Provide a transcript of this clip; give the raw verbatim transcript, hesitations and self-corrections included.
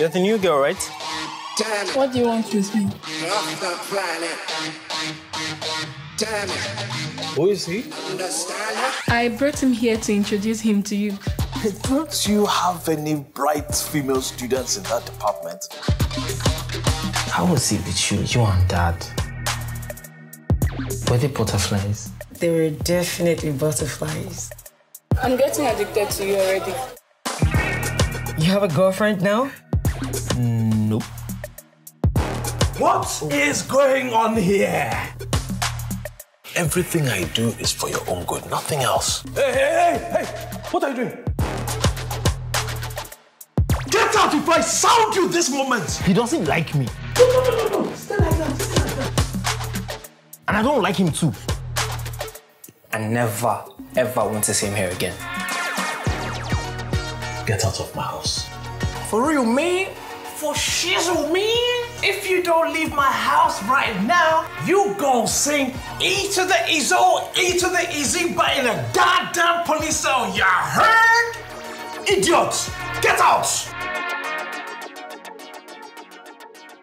You're the new girl, right? What do you want with me? Who is he? I brought him here to introduce him to you. Don't you have any bright female students in that department? How was it with you, you and Dad? Were they butterflies? They were definitely butterflies. I'm getting addicted to you already. You have a girlfriend now? Nope. What oh. is going on here? Everything I do is for your own good, nothing else. Hey, hey, hey, hey! What are you doing? Get out if I sound you this moment! He doesn't like me. No, no, no, no, no! Stay like that, stay like that. And I don't like him too. I never, ever want to see him here again. Get out of my house. For real, me? For shizzle, me? If you don't leave my house right now, you gon' sing E to the Izzo, E to the Izzy, but in a goddamn police cell, you heard? Idiot! Get out!